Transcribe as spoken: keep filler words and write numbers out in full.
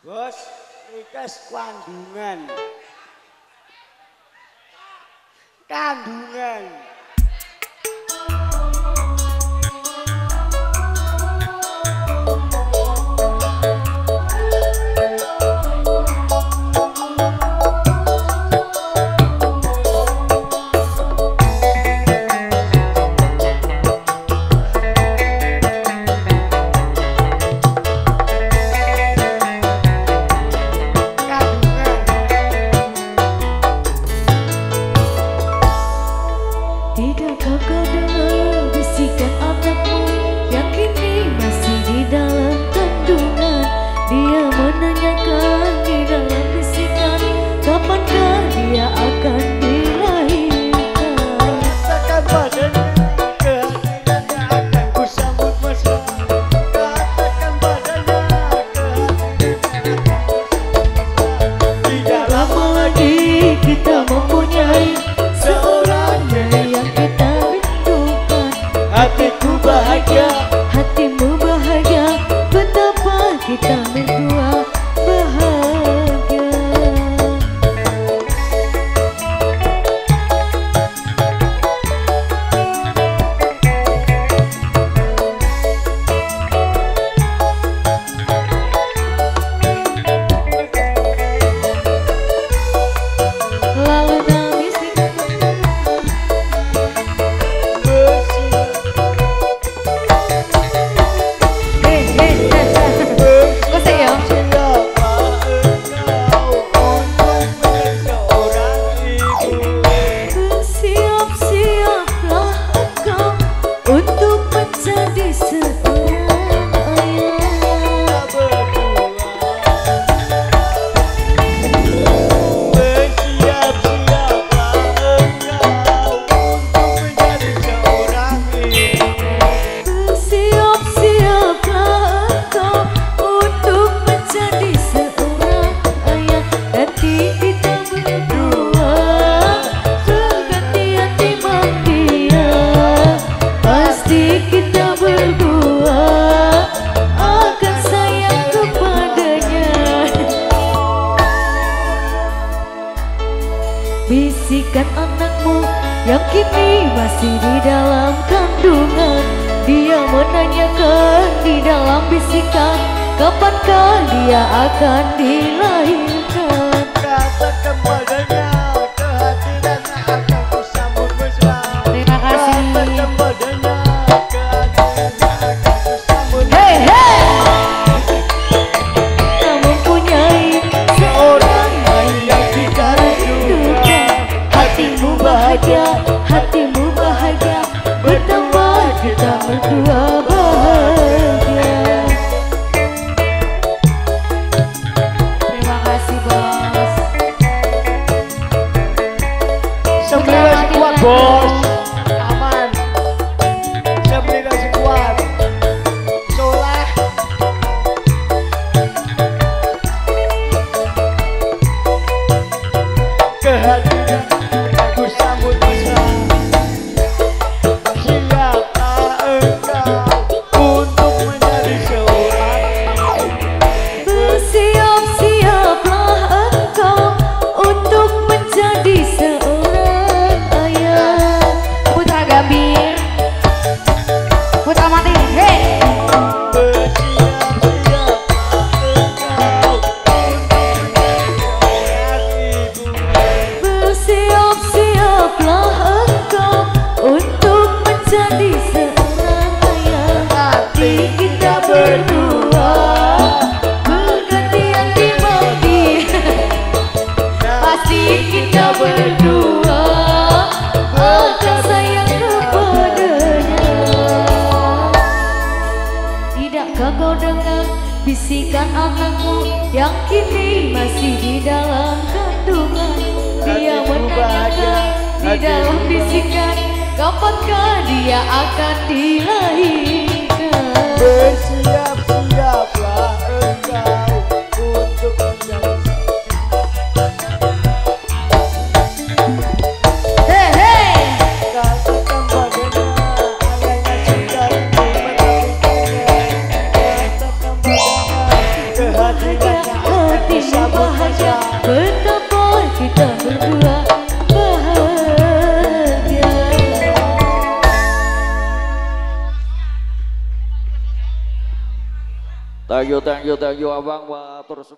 Bos, nikes kandungan. Kandungan. Bisikan anakmu yang kini masih di dalam kandungan. Dia menanyakan di dalam bisikan, kapankah dia akan dilahirkan? Katakan padanya, kehadiran akan ku sambut mesra. Terima kasih. Katakan padanya, kehadiran akan ku sambut mesra. Hey, hey. Kita mempunyai seorang yang kita rindukan. Hatimu bahagia, hatimu bahagia, bertemu kita berdua bahagia. Terima kasih bos. Sembilan kuat bos. Aman. Sembilan kuat. Soleh. Kehadiran. Bisikan anakmu yang kini masih di dalam kandungan. Dia menanyakan di dalam bisikan, kapankah dia akan dilahirkan? Bersiap-siaplah engkau untuk menjadi Kehadiran bisa bahagia, betapa kita berdua bahagia. Thank you, thank you, thank you abang, terus.